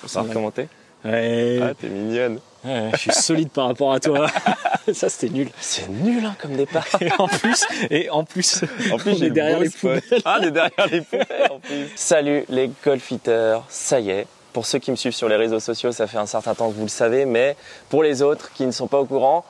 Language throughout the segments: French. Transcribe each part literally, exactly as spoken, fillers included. Je peux ça recommander. Ouais. Ah, t'es mignonne. Ouais, je suis solide par rapport à toi. Ça, c'était nul. C'est nul, hein, comme départ. Et en plus, et en plus, en plus on est derrière les poubelles. Ah, on est derrière les poubelles, en plus. Salut les golfiteurs. Ça y est. Pour ceux qui me suivent sur les réseaux sociaux, ça fait un certain temps que vous le savez, mais pour les autres qui ne sont pas au courant,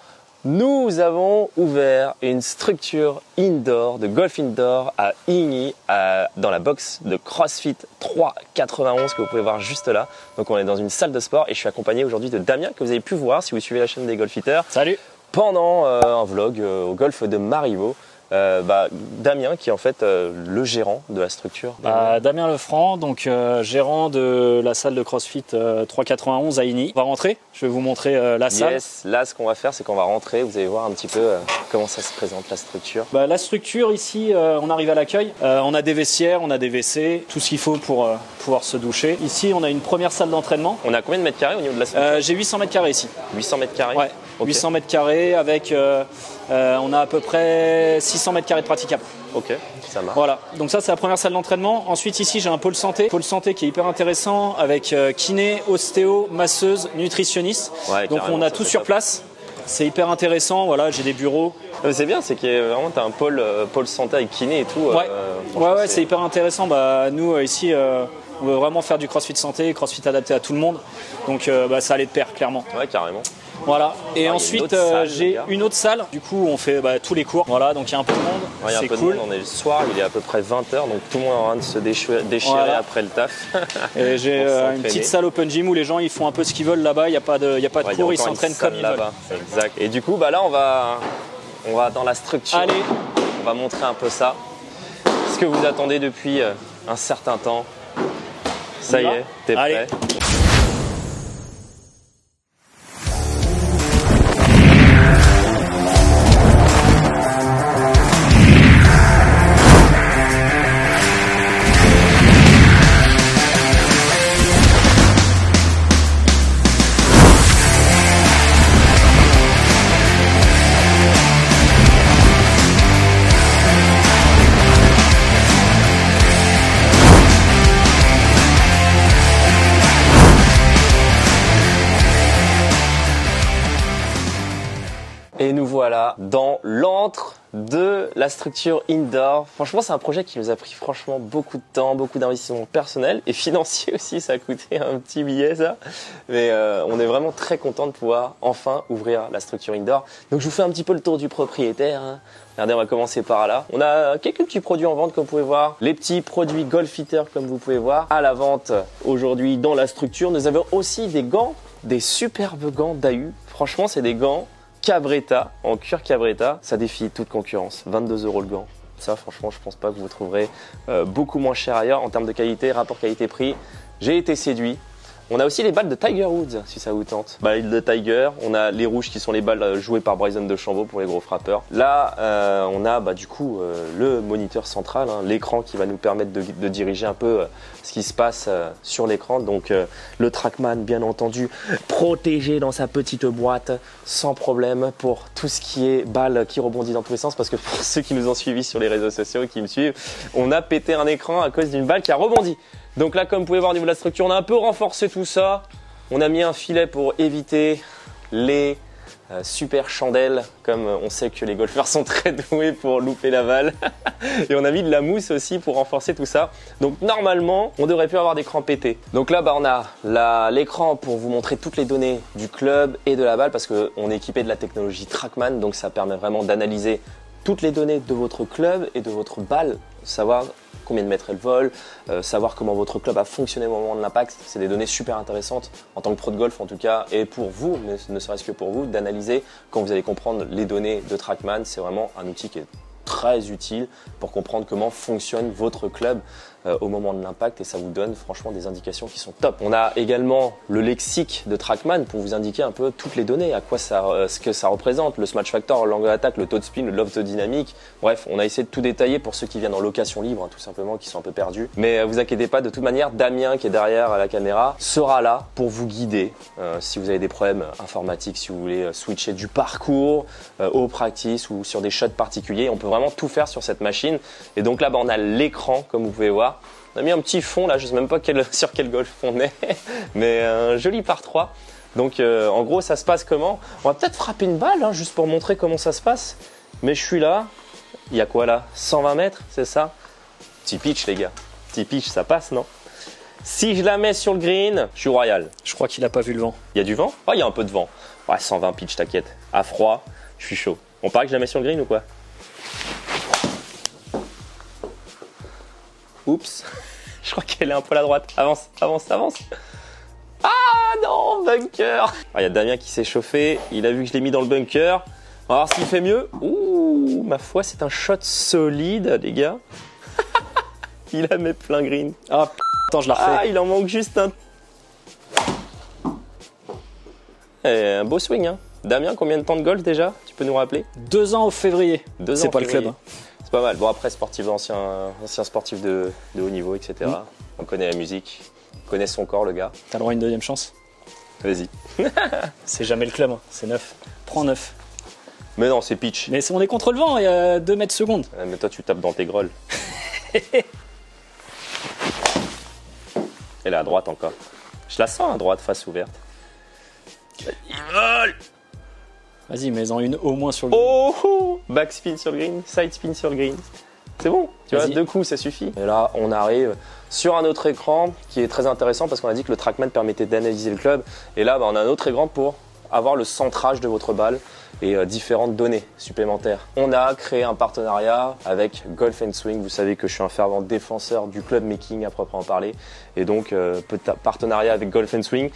nous avons ouvert une structure indoor, de golf indoor à Igny, à, dans la box de CrossFit trois cent quatre-vingt-onze que vous pouvez voir juste là. Donc on est dans une salle de sport et je suis accompagné aujourd'hui de Damien que vous avez pu voir si vous suivez la chaîne des Golfiteurs. Salut. Pendant euh, un vlog euh, au golf de Marivaux. Euh, bah, Damien qui est en fait euh, le gérant de la structure. Bah, Damien Lefranc, donc euh, gérant de la salle de CrossFit euh, trois cent quatre-vingt-onze à Igny. On va rentrer, je vais vous montrer euh, la salle. Yes, là ce qu'on va faire c'est qu'on va rentrer, vous allez voir un petit peu euh, comment ça se présente la structure. Bah, la structure ici, euh, on arrive à l'accueil, euh, on a des vestiaires, on a des W C, tout ce qu'il faut pour euh, pouvoir se doucher. Ici on a une première salle d'entraînement. On a combien de mètres carrés au niveau de la structure? euh, J'ai huit cents mètres carrés ici. huit cents mètres carrés? Ouais, okay. huit cents mètres carrés avec, euh, euh, on a à peu près six cents mètres carrés de praticables. Ok, ça marche. Voilà, donc ça c'est la première salle d'entraînement. Ensuite ici j'ai un pôle santé, pôle santé qui est hyper intéressant avec kiné, ostéo, masseuse, nutritionniste. Ouais, donc on a tout sur place. C'est hyper intéressant, voilà, j'ai des bureaux. C'est bien, c'est que vraiment tu as un pôle, pôle santé avec kiné et tout. Ouais, euh, ouais, ouais c'est hyper intéressant. Bah, nous ici, euh, on veut vraiment faire du CrossFit santé, CrossFit adapté à tout le monde. Donc euh, bah, ça allait de pair, clairement. Ouais, carrément. Voilà, et ah, ensuite euh, j'ai une autre salle, du coup on fait bah, tous les cours, voilà, donc il y a un peu de monde, ouais, c'est cool. On est le soir, il est à peu près vingt heures, donc tout le monde est en train de se déchirer, déchirer voilà. Après le taf. Et j'ai euh, une petite salle open gym où les gens ils font un peu ce qu'ils veulent là-bas, il n'y a pas de, y a pas de ouais, cours, ils s'entraînent comme ils veulent. Exact. Et du coup bah, là on va, on va dans la structure. Allez. On va montrer un peu ça, ce que vous attendez depuis euh, un certain temps. Ça on y va. Est, t'es prêt? Allez. Et nous voilà dans l'antre de la structure indoor. Franchement, c'est un projet qui nous a pris franchement beaucoup de temps, beaucoup d'investissement personnel et financier aussi. Ça a coûté un petit billet, ça. Mais euh, on est vraiment très content de pouvoir enfin ouvrir la structure indoor. Donc, je vous fais un petit peu le tour du propriétaire. Hein. Regardez, on va commencer par là. On a quelques petits produits en vente comme vous pouvez voir. Les petits produits golfiteurs comme vous pouvez voir à la vente aujourd'hui dans la structure. Nous avons aussi des gants, des superbes gants d'A U. Franchement, c'est des gants Cabretta, en cuir Cabretta, ça défie toute concurrence, vingt-deux euros le gant. Ça franchement je pense pas que vous trouverez euh, beaucoup moins cher ailleurs en termes de qualité, rapport qualité-prix, j'ai été séduit. On a aussi les balles de Tiger Woods si ça vous tente. Balles de Tiger, on a les rouges qui sont les balles jouées par Bryson Dechambeau pour les gros frappeurs. Là euh, on a bah, du coup euh, le moniteur central, hein, l'écran qui va nous permettre de, de diriger un peu euh, ce qui se passe euh, sur l'écran. Donc euh, le Trackman bien entendu protégé dans sa petite boîte sans problème pour tout ce qui est balle qui rebondit dans tous les sens. Parce que pour ceux qui nous ont suivis sur les réseaux sociaux qui me suivent, on a pété un écran à cause d'une balle qui a rebondi. Donc là, comme vous pouvez voir au niveau de la structure, on a un peu renforcé tout ça. On a mis un filet pour éviter les euh, super chandelles, comme on sait que les golfeurs sont très doués pour louper la balle. Et on a mis de la mousse aussi pour renforcer tout ça. Donc normalement, on devrait plus avoir d'écran pété. Donc là, bah, on a l'écran pour vous montrer toutes les données du club et de la balle parce qu'on est équipé de la technologie Trackman, donc ça permet vraiment d'analyser toutes les données de votre club et de votre balle, savoir combien de mètres elle vole, euh, savoir comment votre club a fonctionné au moment de l'impact. C'est des données super intéressantes en tant que pro de golf en tout cas et pour vous, mais ne serait-ce que pour vous, d'analyser quand vous allez comprendre les données de Trackman. C'est vraiment un outil qui est très utile pour comprendre comment fonctionne votre club euh, au moment de l'impact et ça vous donne franchement des indications qui sont top. On a également le lexique de Trackman pour vous indiquer un peu toutes les données, à quoi ça, euh, ce que ça représente, le smash factor, l'angle d'attaque, le taux de spin, le loft dynamique. Bref, on a essayé de tout détailler pour ceux qui viennent en location libre, hein, tout simplement, qui sont un peu perdus. Mais euh, vous inquiétez pas, de toute manière, Damien qui est derrière la caméra sera là pour vous guider euh, si vous avez des problèmes informatiques, si vous voulez euh, switcher du parcours euh, aux practices ou sur des shots particuliers. On peut vraiment tout faire sur cette machine et donc là bah, on a l'écran comme vous pouvez voir On a mis un petit fond là, je sais même pas quel, sur quel golf on est, mais un joli par trois. Donc euh, en gros ça se passe comment? On va peut-être frapper une balle hein, juste pour montrer comment ça se passe. Mais je suis là, il y a quoi là? cent vingt mètres, c'est ça? Petit pitch les gars, petit pitch ça passe non? Si je la mets sur le green, je suis royal. Je crois qu'il n'a pas vu le vent. Il y a du vent? Oh, il y a un peu de vent. Ouais, cent vingt pitch, t'inquiète. À froid, je suis chaud. On paraît que je la mets sur le green ou quoi? Oups, je crois qu'elle est un peu à la droite. Avance, avance, avance. Ah non, bunker! Il y a Damien qui s'est chauffé. Il a vu que je l'ai mis dans le bunker. On va voir s'il fait mieux. Ouh, ma foi, c'est un shot solide, les gars. Il la met plein green. Ah, p... Attends, je la refais. Ah, il en manque juste un. Et un beau swing, hein. Damien, combien de temps de golf déjà? Tu peux nous rappeler? Deux ans au février. Deux ans. C'est pas le club. Hein. C'est pas mal. Bon, après, sportif, ancien, ancien sportif de, de haut niveau, et cetera. Mmh. On connaît la musique, on connaît son corps, le gars. T'as le droit à une deuxième chance? Vas-y. C'est jamais le club, hein. C'est neuf. Prends neuf. Mais non, c'est pitch. Mais on est contre le vent, il y a deux mètres secondes. Mais toi, tu tapes dans tes grolles. Et là, à droite encore. Je la sens à droite, face ouverte. Il vole! Vas-y, mets-en une au moins sur le green. Oh! Backspin sur le green, side spin sur le green. C'est bon, tu vois, deux coups, ça suffit. Et là, on arrive sur un autre écran qui est très intéressant parce qu'on a dit que le Trackman permettait d'analyser le club. Et là, bah, on a un autre écran pour avoir le centrage de votre balle et euh, différentes données supplémentaires. On a créé un partenariat avec Golf and Swing. Vous savez que je suis un fervent défenseur du club making à proprement parler. Et donc, euh, partenariat avec Golf and Swing.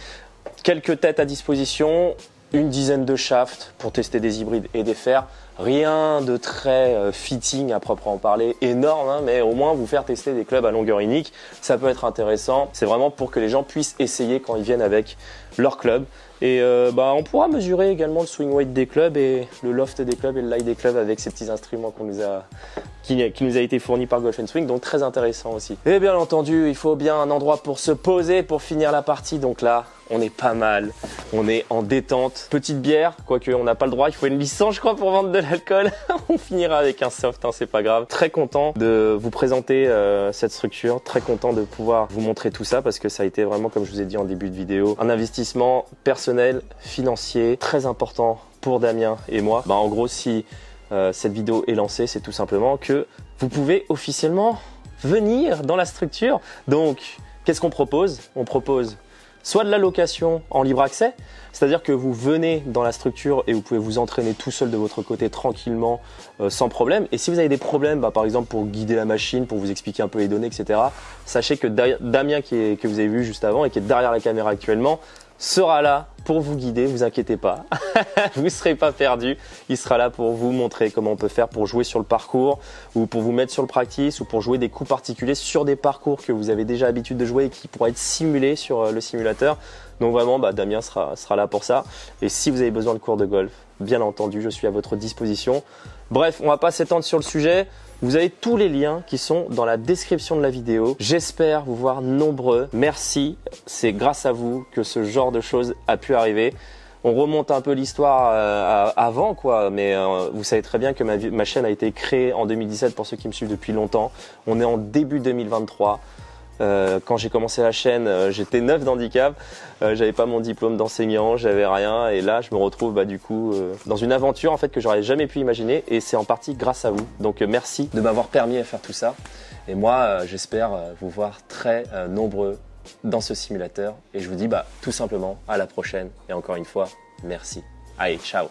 Quelques têtes à disposition, une dizaine de shafts pour tester des hybrides et des fers. Rien de très euh, fitting à proprement parler, énorme, hein, mais au moins vous faire tester des clubs à longueur unique. Ça peut être intéressant. C'est vraiment pour que les gens puissent essayer quand ils viennent avec leur club. Et euh, bah, on pourra mesurer également le swing weight des clubs et le loft des clubs et le lie des clubs avec ces petits instruments qu'on nous a, qui, qui nous a été fournis par Golf and Swing, donc très intéressant aussi. Et bien entendu, il faut bien un endroit pour se poser, pour finir la partie. Donc là, on est pas mal, on est en détente. Petite bière, quoique on n'a pas le droit, il faut une licence je crois pour vendre de l'alcool. On finira avec un soft, hein, c'est pas grave. Très content de vous présenter euh, cette structure, très content de pouvoir vous montrer tout ça parce que ça a été vraiment, comme je vous ai dit en début de vidéo, un investissement personnel, financier, très important pour Damien et moi. Bah, en gros, si euh, cette vidéo est lancée, c'est tout simplement que vous pouvez officiellement venir dans la structure. Donc, qu'est-ce qu'on propose? On propose soit de la location en libre accès, c'est-à-dire que vous venez dans la structure et vous pouvez vous entraîner tout seul de votre côté tranquillement, euh, sans problème. Et si vous avez des problèmes, bah, par exemple pour guider la machine, pour vous expliquer un peu les données, et cetera, sachez que da Damien, qui est, que vous avez vu juste avant et qui est derrière la caméra actuellement, sera là pour vous guider, vous inquiétez pas, vous ne serez pas perdu. Il sera là pour vous montrer comment on peut faire pour jouer sur le parcours ou pour vous mettre sur le practice ou pour jouer des coups particuliers sur des parcours que vous avez déjà l'habitude de jouer et qui pourraient être simulés sur le simulateur. Donc vraiment, bah, Damien sera, sera là pour ça. Et si vous avez besoin de cours de golf, bien entendu, je suis à votre disposition. Bref, on ne va pas s'étendre sur le sujet. Vous avez tous les liens qui sont dans la description de la vidéo. J'espère vous voir nombreux. Merci, c'est grâce à vous que ce genre de choses a pu arriver. On remonte un peu l'histoire euh, avant, quoi, mais euh, vous savez très bien que ma, ma chaîne a été créée en deux mille dix-sept pour ceux qui me suivent depuis longtemps. On est en début deux mille vingt-trois. Euh, quand j'ai commencé la chaîne, euh, j'étais neuf d'handicap, euh, j'avais pas mon diplôme d'enseignant, j'avais rien et là je me retrouve bah, du coup euh, dans une aventure en fait que j'aurais jamais pu imaginer et c'est en partie grâce à vous. Donc euh, merci de m'avoir permis de faire tout ça et moi euh, j'espère euh, vous voir très euh, nombreux dans ce simulateur et je vous dis bah, tout simplement à la prochaine et encore une fois merci. Allez, ciao.